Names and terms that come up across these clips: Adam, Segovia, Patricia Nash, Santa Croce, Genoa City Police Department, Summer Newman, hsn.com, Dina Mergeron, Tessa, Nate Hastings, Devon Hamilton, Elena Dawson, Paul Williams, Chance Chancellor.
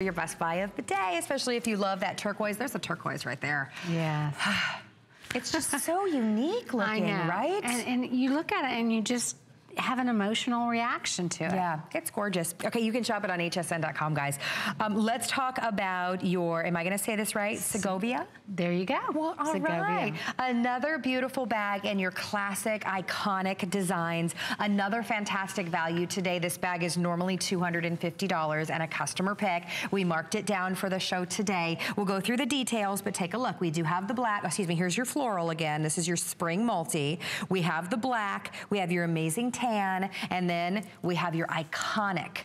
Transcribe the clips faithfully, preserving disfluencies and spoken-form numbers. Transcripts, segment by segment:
Your Best Buy of the day, especially if you love that turquoise. There's a turquoise right there. Yes. It's just so unique looking, right? And, and you look at it and you just have an emotional reaction to it. Yeah, it's gorgeous. Okay, you can shop it on H S N dot com, guys. Um, let's talk about your, am I gonna say this right? Segovia? There you go. Well, all Segovia. Right. Another beautiful bag and your classic, iconic designs. Another fantastic value today. This bag is normally two hundred fifty dollars and a customer pick. We marked it down for the show today. We'll go through the details, but take a look. We do have the black, excuse me, here's your floral again. This is your spring multi. We have the black. We have your amazing tan. And then we have your iconic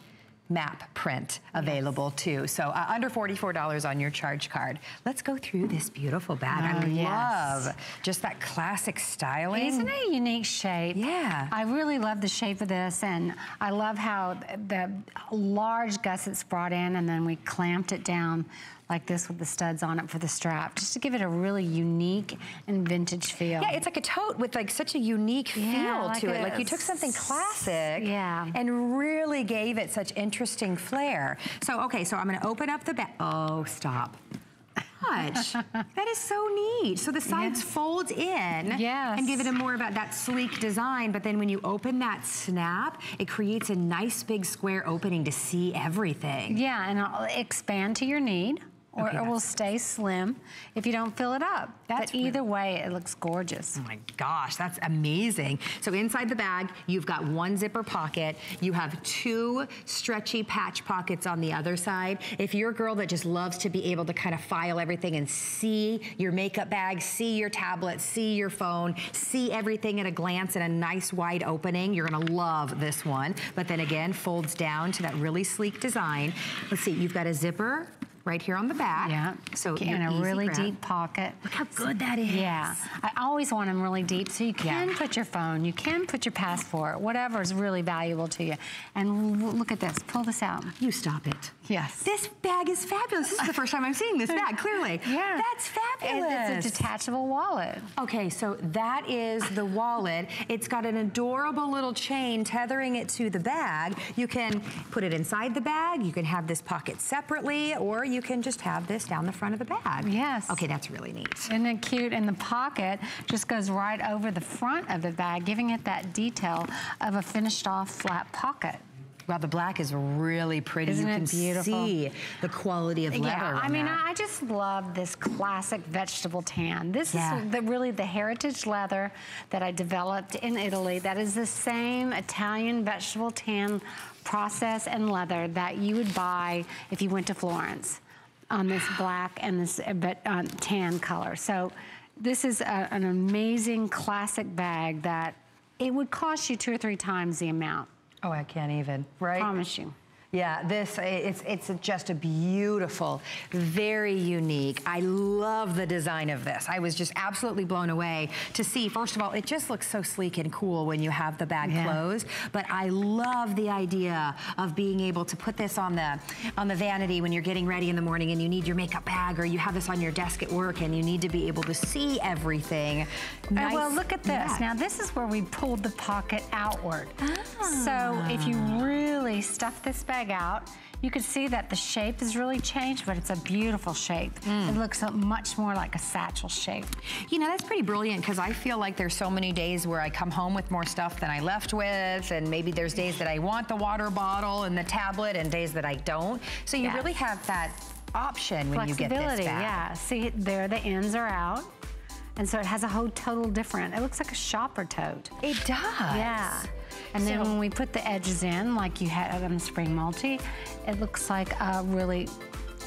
map print available too. So uh, under forty-four dollars on your charge card. Let's go through this beautiful bag. Oh, I yes. love just that classic styling. Isn't it a unique shape? Yeah. I really love the shape of this, and I love how the large gussets brought in and then we clamped it down like this with the studs on it for the strap, just to give it a really unique and vintage feel. Yeah, it's like a tote with like such a unique feel yeah, like to it. it. Like you took something classic yeah. and really gave it such interesting flair. So, okay, so I'm gonna open up the bag. Oh, stop. That is so neat. So the sides yes. fold in yes. and give it a more about that sleek design, but then when you open that snap, it creates a nice big square opening to see everything. Yeah, and it'll expand to your need. Or okay, it will stay slim if you don't fill it up. That's but either way, it looks gorgeous. Oh my gosh, that's amazing. So inside the bag, you've got one zipper pocket. You have two stretchy patch pockets on the other side. If you're a girl that just loves to be able to kind of file everything and see your makeup bag, see your tablet, see your phone, see everything at a glance in a nice wide opening, you're gonna love this one. But then again, folds down to that really sleek design. Let's see, you've got a zipper right here on the back. Yeah. So in a really grab. deep pocket. Look how good that is. Yeah. I always want them really deep, so you can yeah. put your phone, you can put your passport, whatever is really valuable to you. And look at this. Pull this out. You stop it. Yes. This bag is fabulous. This is the first time I'm seeing this bag, clearly. Yeah. That's fabulous. It, it's a detachable wallet. Okay, so that is the wallet. It's got an adorable little chain tethering it to the bag. You can put it inside the bag. You can have this pocket separately, or you you can just have this down the front of the bag. Yes. Okay, that's really neat. Isn't it cute? And the pocket just goes right over the front of the bag, giving it that detail of a finished off flat pocket. Wow, the black is really pretty. Isn't it beautiful? You can see the quality of leather. Yeah, I mean, I just love this classic vegetable tan. This yeah. is the, really the heritage leather that I developed in Italy. That is the same Italian vegetable tan process and leather that you would buy if you went to Florence on this black and this uh, tan color. So this is a, an amazing classic bag that it would cost you two or three times the amount. Oh, I can't even, right? Promise you. Yeah, this, it's, it's just a beautiful, very unique. I love the design of this. I was just absolutely blown away to see, first of all, it just looks so sleek and cool when you have the bag yeah. closed, but I love the idea of being able to put this on the, on the vanity when you're getting ready in the morning and you need your makeup bag, or you have this on your desk at work and you need to be able to see everything. Nice. Oh, well, look at this. Yes. Now, this is where we pulled the pocket outward. Ah. So if you really stuff this bag out, you can see that the shape has really changed, but it's a beautiful shape. Mm. It looks much more like a satchel shape. You know, that's pretty brilliant, because I feel like there's so many days where I come home with more stuff than I left with, and maybe there's days that I want the water bottle and the tablet and days that I don't. So you yes. really have that option when you get this bag. Yeah, see there the ends are out. And so it has a whole total different, it looks like a shopper tote. It does. Yeah. And so, then when we put the edges in, like you had on the spring multi, it looks like a really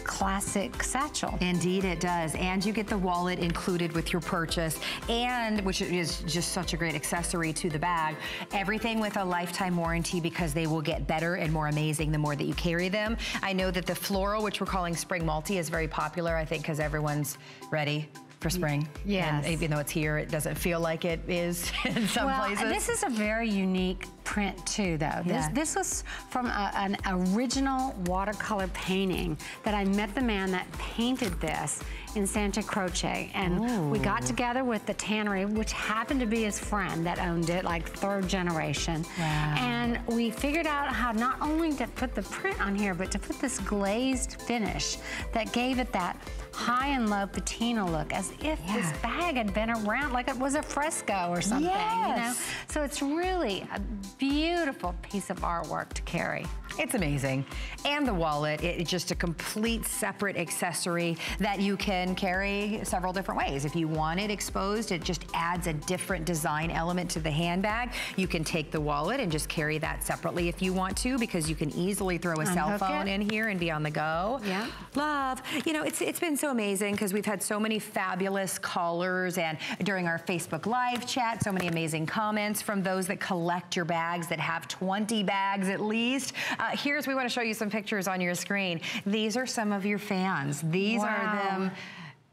classic satchel. Indeed it does. And you get the wallet included with your purchase, and which is just such a great accessory to the bag. Everything with a lifetime warranty, because they will get better and more amazing the more that you carry them. I know that the floral, which we're calling spring multi, is very popular, I think, because everyone's ready for spring. Yes. And even though it's here, it doesn't feel like it is in some well, places. This is a very unique print too, though. Yeah. This, this was from a, an original watercolor painting that I met the man that painted this in Santa Croce, and ooh, we got together with the tannery, which happened to be his friend that owned it, like third generation. Wow. And we figured out how not only to put the print on here, but to put this glazed finish that gave it that high and low patina look, as if yeah, this bag had been around, like it was a fresco or something, yes, you know? So it's really a beautiful piece of artwork to carry. It's amazing. And the wallet, it's just a complete separate accessory that you can carry several different ways. If you want it exposed, it just adds a different design element to the handbag. You can take the wallet and just carry that separately if you want to, because you can easily throw a unhook cell phone it in here and be on the go. Yeah. Love. You know, it's it's been so amazing because we've had so many fabulous callers, and during our Facebook Live chat, so many amazing comments from those that collect your bags, that have twenty bags at least. Um, Uh, here's, we want to show you some pictures on your screen. These are some of your fans. These wow, are them.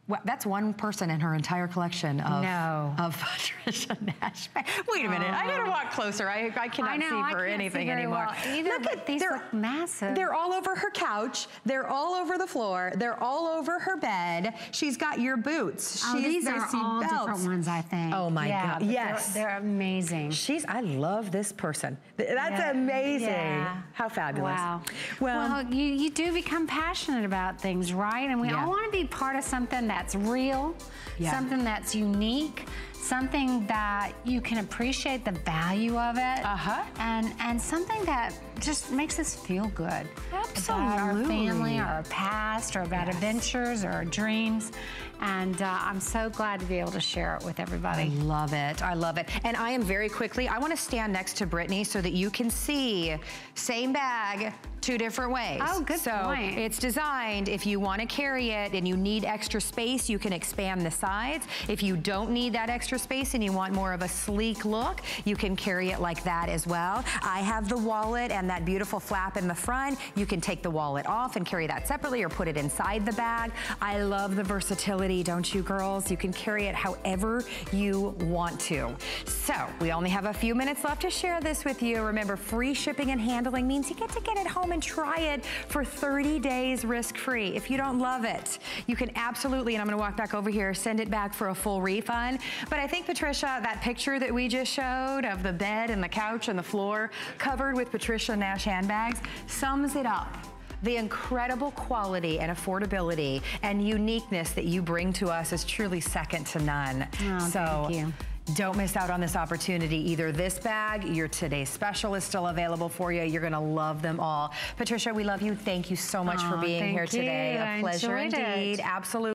Well, that's one person in her entire collection of, no, of Patricia Nash. Wait a minute, oh, I gotta walk closer. I, I cannot I know, see for anything see anymore. Well either, look at these, they're look massive. They're all over her couch. They're all over the floor. They're all over her bed. She's got your boots. Oh, she's, these are all belts, different ones, I think. Oh my yeah, God. Yes, they're, they're amazing. She's. I love this person. That's yeah, amazing. Yeah. How fabulous. Wow. Well, well you, you do become passionate about things, right? And we yeah, all want to be part of something that that's real, yeah, something that's unique, something that you can appreciate the value of it, uh-huh, and, and something that just makes us feel good. Absolutely. About our family, or our past, or about yes, adventures, or our dreams. And uh, I'm so glad to be able to share it with everybody. I love it, I love it. And I am very quickly, I wanna stand next to Brittany so that you can see, same bag, two different ways. Oh, good so point. So it's designed, if you wanna carry it and you need extra space, you can expand the sides. If you don't need that extra space and you want more of a sleek look, you can carry it like that as well. I have the wallet and that beautiful flap in the front. You can take the wallet off and carry that separately or put it inside the bag. I love the versatility, don't you girls? You can carry it however you want to. So we only have a few minutes left to share this with you. Remember, free shipping and handling means you get to get it home and try it for thirty days risk-free. If you don't love it, you can absolutely, and I'm gonna walk back over here, send it back for a full refund. But I think, Patricia, that picture that we just showed of the bed and the couch and the floor covered with Patricia Nash handbags sums it up. The incredible quality and affordability and uniqueness that you bring to us is truly second to none. Oh, so, thank you. Don't miss out on this opportunity. Either this bag, your today's special is still available for you. You're going to love them all. Patricia, we love you. Thank you so much oh, for being here you. today. A pleasure indeed. It. Absolutely.